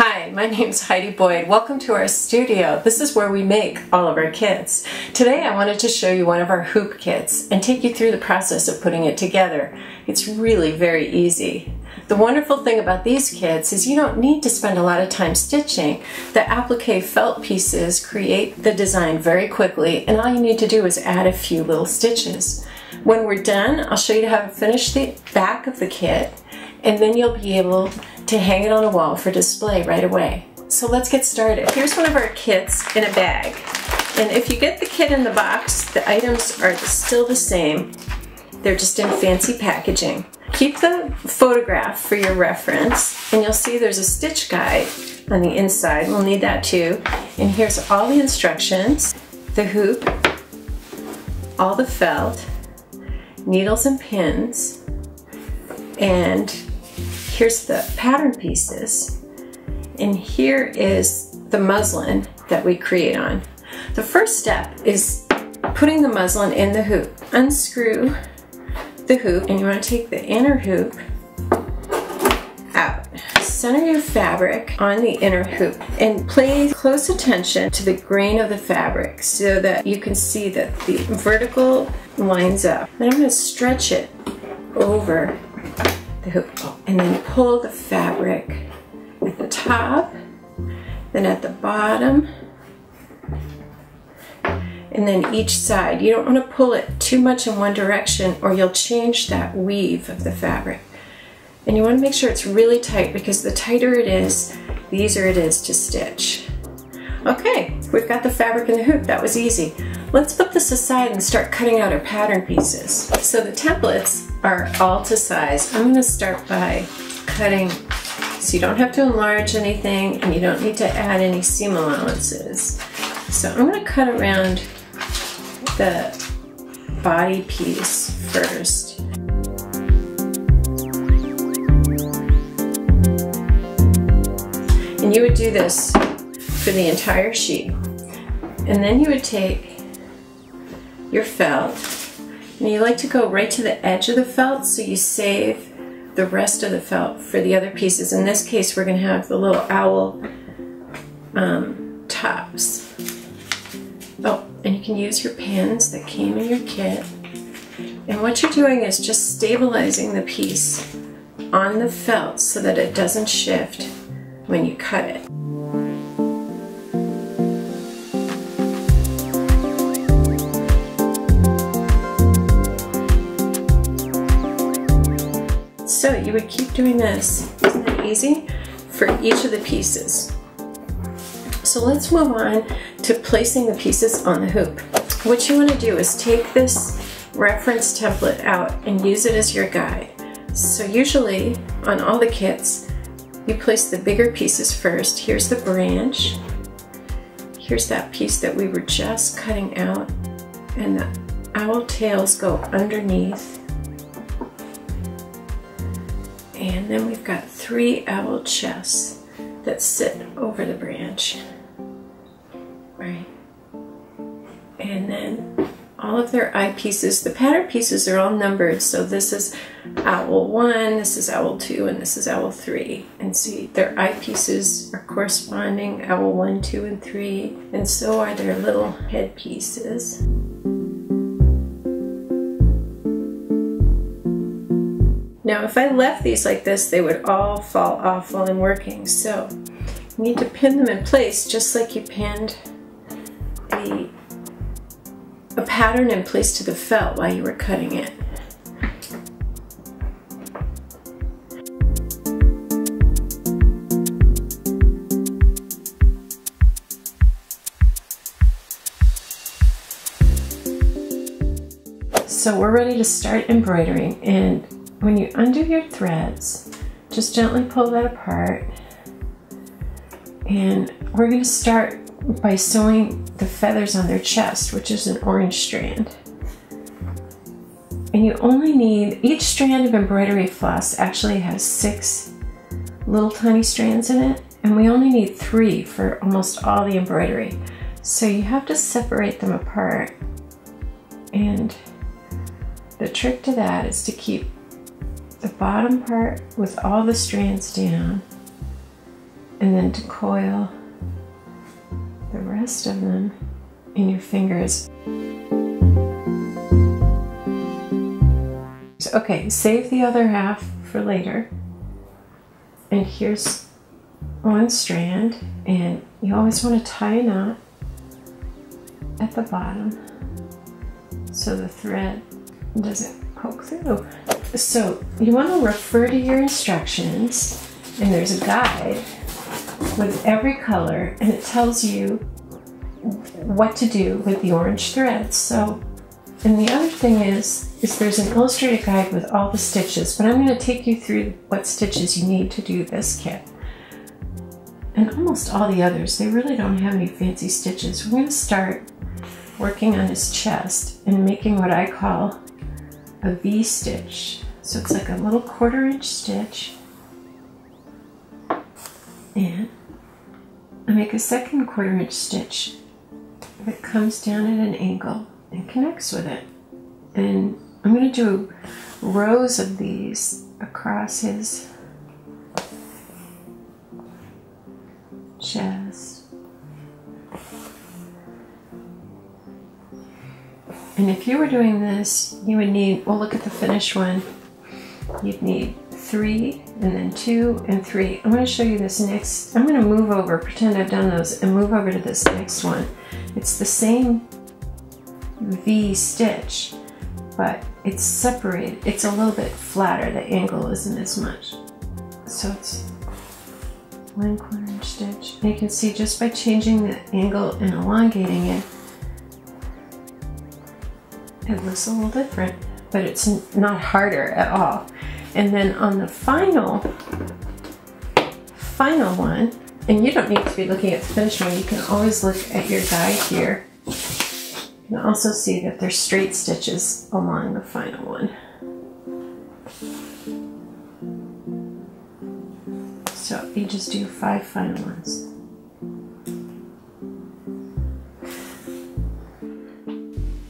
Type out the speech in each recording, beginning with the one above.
Hi, my name's Heidi Boyd. Welcome to our studio. This is where we make all of our kits. Today I wanted to show you one of our hoop kits and take you through the process of putting it together. It's really very easy. The wonderful thing about these kits is you don't need to spend a lot of time stitching. The applique felt pieces create the design very quickly, and all you need to do is add a few little stitches. When we're done, I'll show you how to finish the back of the kit, and then you'll be able to hang it on a wall for display right away. So let's get started. Here's one of our kits in a bag. And if you get the kit in the box, the items are still the same. They're just in fancy packaging. Keep the photograph for your reference, and you'll see there's a stitch guide on the inside. We'll need that too. And here's all the instructions, the hoop, all the felt, needles and pins, and here's the pattern pieces, and here is the muslin that we create on. The first step is putting the muslin in the hoop. Unscrew the hoop, and you want to take the inner hoop out. Center your fabric on the inner hoop, and pay close attention to the grain of the fabric so that you can see that the vertical lines up. Then I'm going to stretch it over the hoop, and then pull the fabric at the top, then at the bottom, and then each side. You don't want to pull it too much in one direction or you'll change that weave of the fabric. And you want to make sure it's really tight, because the tighter it is, the easier it is to stitch. Okay, we've got the fabric and the hoop. That was easy. Let's put this aside and start cutting out our pattern pieces. So the templates are all to size. I'm going to start by cutting so you don't have to enlarge anything and you don't need to add any seam allowances. So I'm going to cut around the body piece first. And you would do this for the entire sheet. And then you would take your felt, and you like to go right to the edge of the felt so you save the rest of the felt for the other pieces. In this case, we're going to have the little owl tops. Oh, and you can use your pins that came in your kit. And what you're doing is just stabilizing the piece on the felt so that it doesn't shift when you cut it. So you would keep doing this. Isn't that easy? For each of the pieces. So let's move on to placing the pieces on the hoop. What you want to do is take this reference template out and use it as your guide. So usually on all the kits, you place the bigger pieces first. Here's the branch. Here's that piece that we were just cutting out, and the owl tails go underneath. And then we've got three owl chests that sit over the branch, right? And then all of their eye pieces, the pattern pieces are all numbered. So this is owl 1, this is owl 2, and this is owl 3. And see, their eye pieces are corresponding owl 1, 2, and 3. And so are their little head pieces. Now, if I left these like this, they would all fall off while I'm working. So you need to pin them in place just like you pinned a pattern in place to the felt while you were cutting it. So we're ready to start embroidering, and when you undo your threads, just gently pull that apart, and we're going to start by sewing the feathers on their chest, which is an orange strand. And you only need, each strand of embroidery floss actually has 6 little tiny strands in it, and we only need 3 for almost all the embroidery. So you have to separate them apart, and the trick to that is to keep the bottom part with all the strands down, and then to coil the rest of them in your fingers. Okay, save the other half for later. And here's one strand, and you always want to tie a knot at the bottom so the thread doesn't poke through. So you want to refer to your instructions, and there's a guide with every color, and it tells you what to do with the orange threads. So, and the other thing is there's an illustrated guide with all the stitches, but I'm going to take you through what stitches you need to do this kit. And almost all the others, they really don't have any fancy stitches. We're going to start working on his chest and making what I call a V-stitch. So it's like a little quarter-inch stitch. And I make a second quarter-inch stitch that comes down at an angle and connects with it. And I'm going to do rows of these across his chest. And if you were doing this, you would need, well, look at the finished one. You'd need 3, and then 2, and 3. I'm going to show you this next. I'm going to move over, pretend I've done those, and move over to this next one. It's the same V stitch, but it's separated. It's a little bit flatter. The angle isn't as much. So it's one quarter inch stitch. And you can see just by changing the angle and elongating it, it looks a little different, but it's not harder at all. And then on the final one, and you don't need to be looking at the finished one, you can always look at your guide here. You can also see that there's straight stitches along the final one. So you just do 5 final ones.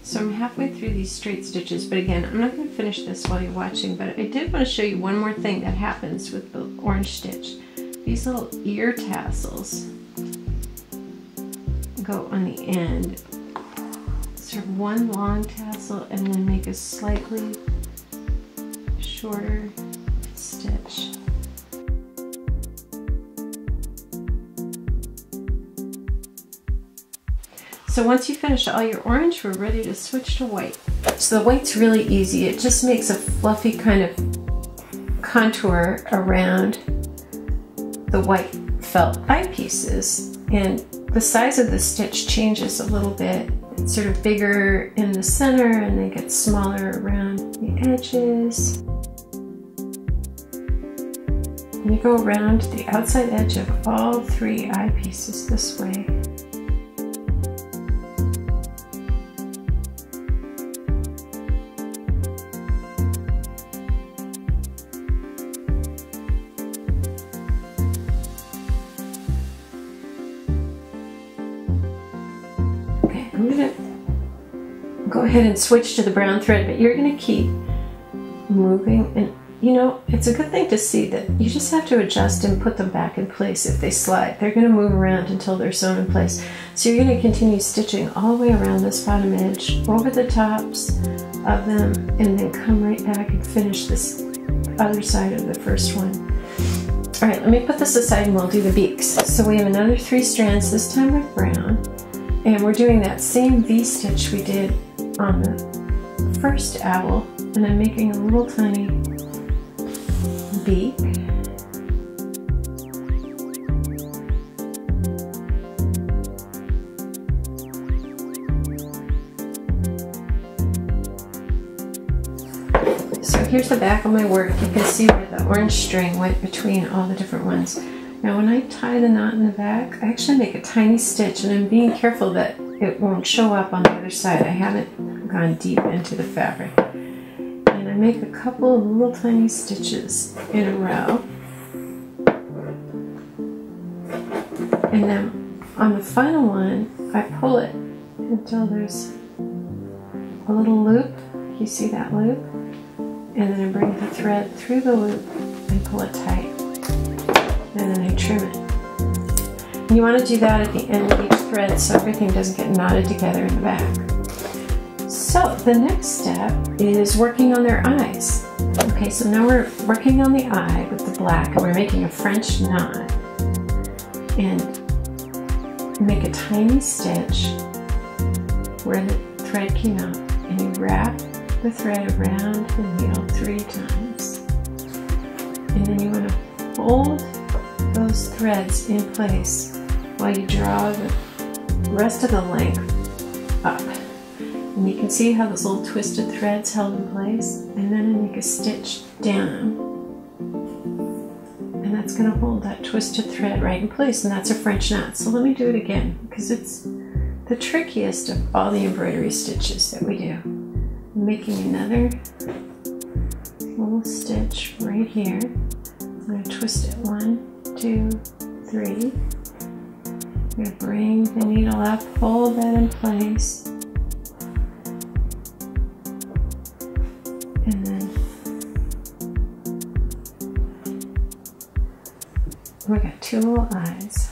So I'm halfway through these straight stitches, but again, I'm not going to finish this while you're watching, but I did want to show you one more thing that happens with the orange stitch. These little ear tassels go on the end. Sort of one long tassel and then make a slightly shorter stitch. So once you finish all your orange, we're ready to switch to white. So the white's really easy. It just makes a fluffy kind of contour around the white felt eyepieces, and the size of the stitch changes a little bit. It's sort of bigger in the center and they get smaller around the edges. And you go around the outside edge of all 3 eyepieces this way. Ahead and switch to the brown thread, but you're going to keep moving, and you know, it's a good thing to see that you just have to adjust and put them back in place. If they slide, they're going to move around until they're sewn in place. So you're going to continue stitching all the way around this bottom edge, over the tops of them, and then come right back and finish this other side of the first one. All right, let me put this aside and we'll do the beaks. So we have another 3 strands, this time with brown, and we're doing that same V stitch we did on the first owl, and I'm making a little tiny beak. So here's the back of my work. You can see where the orange string went between all the different ones. Now when I tie the knot in the back, I actually make a tiny stitch, and I'm being careful that it won't show up on the other side. I haven't gone deep into the fabric. And I make a couple of little tiny stitches in a row. And then on the final one, I pull it until there's a little loop. You see that loop? And then I bring the thread through the loop and pull it tight. And then I trim it. You want to do that at the end of each thread so everything doesn't get knotted together in the back. So the next step is working on their eyes. Okay, so now we're working on the eye with the black, and we're making a French knot. And make a tiny stitch where the thread came up, and you wrap the thread around the needle 3 times. And then you want to fold those threads in place while you draw the rest of the length up. And you can see how those little twisted threads held in place, and then I make a stitch down, and that's going to hold that twisted thread right in place, and that's a French knot. So let me do it again, because it's the trickiest of all the embroidery stitches that we do. I'm making another little stitch right here. I'm going to twist it 1, 2, 3. I'm going to bring the needle up, hold that in place, and then we got 2 little eyes.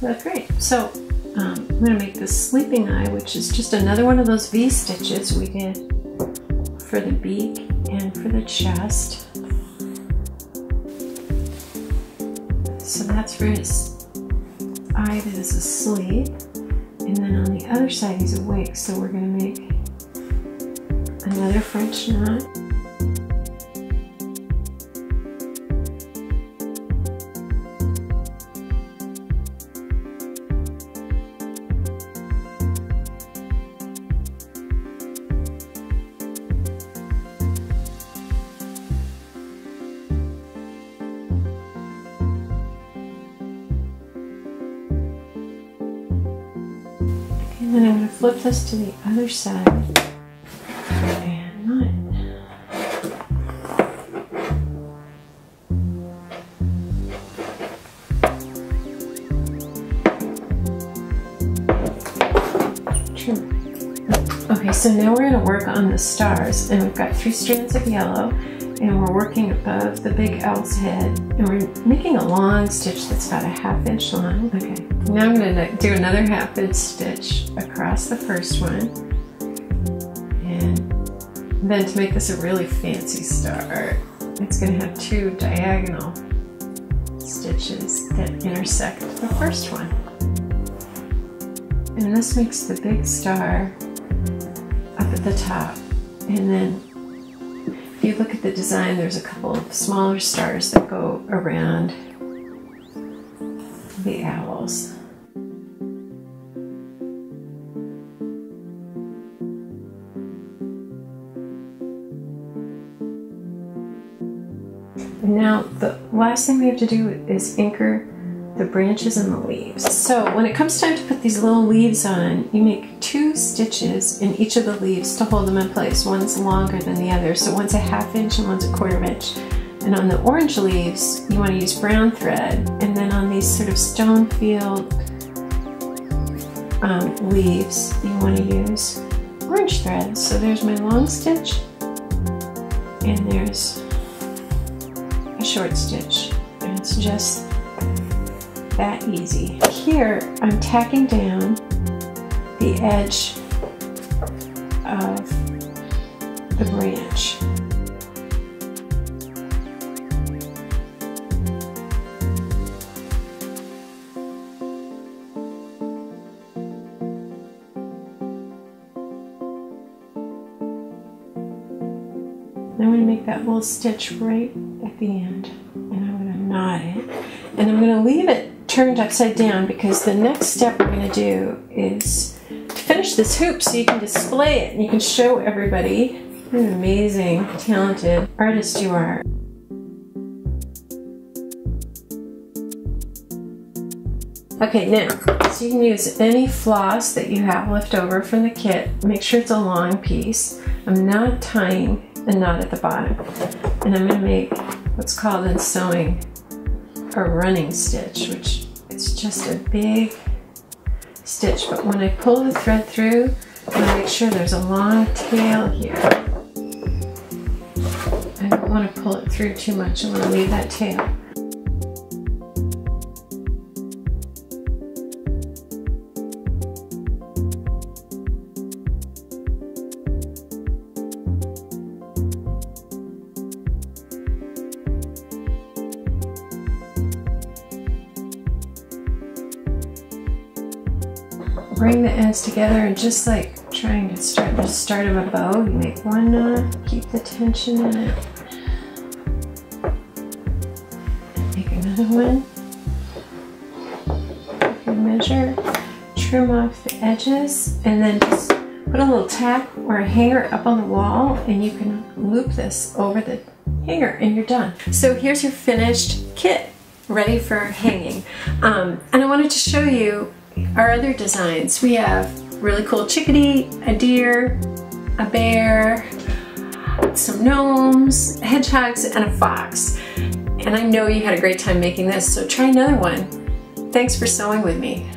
That's great. So I'm going to make this sleeping eye, which is just another one of those V stitches we did for the beak and for the chest. So that's for his eye that is asleep, and then on the other side he's awake, so we're going to make another French knot. And then I'm going to flip this to the other side. Okay, so now we're going to work on the stars, and we've got 3 strands of yellow, and we're working above the big owl's head, and we're making a long stitch that's about a ½ inch long. Okay, now I'm going to do another ½ inch stitch across the first one, and then to make this a really fancy star, it's going to have 2 diagonal stitches that intersect the first one. And this makes the big star up at the top. And then if you look at the design, there's a couple of smaller stars that go around the owls. And now the last thing we have to do is anchor the branches and the leaves. So when it comes time to put these little leaves on, you make 2 stitches in each of the leaves to hold them in place. One's longer than the other, so one's a ½ inch and one's a ¼ inch. And on the orange leaves, you want to use brown thread, and then on these sort of stone field leaves, you want to use orange thread. So there's my long stitch, and there's a short stitch, and it's just that easy. Here I'm tacking down the edge of the branch. Now I'm going to make that little stitch right at the end, and I'm going to knot it, and I'm going to leave it turned upside down, because the next step we're going to do is to finish this hoop so you can display it and you can show everybody what an amazing, talented artist you are. Okay, now, so you can use any floss that you have left over from the kit. Make sure it's a long piece. I'm not tying a knot at the bottom, and I'm going to make what's called in sewing a running stitch, which is just a big stitch, but when I pull the thread through, I make sure there's a long tail here. I don't want to pull it through too much. I want to leave that tail. bring the ends together and just like trying to start them a bow. You make one knot, keep the tension in it, make another one, you can measure, trim off the edges, and then just put a little tack or a hanger up on the wall and you can loop this over the hanger and you're done. So here's your finished kit, ready for hanging. And I wanted to show you our other designs. We have really cool chickadee, a deer, a bear, some gnomes, hedgehogs, and a fox. And I know you had a great time making this, so try another one. Thanks for sewing with me.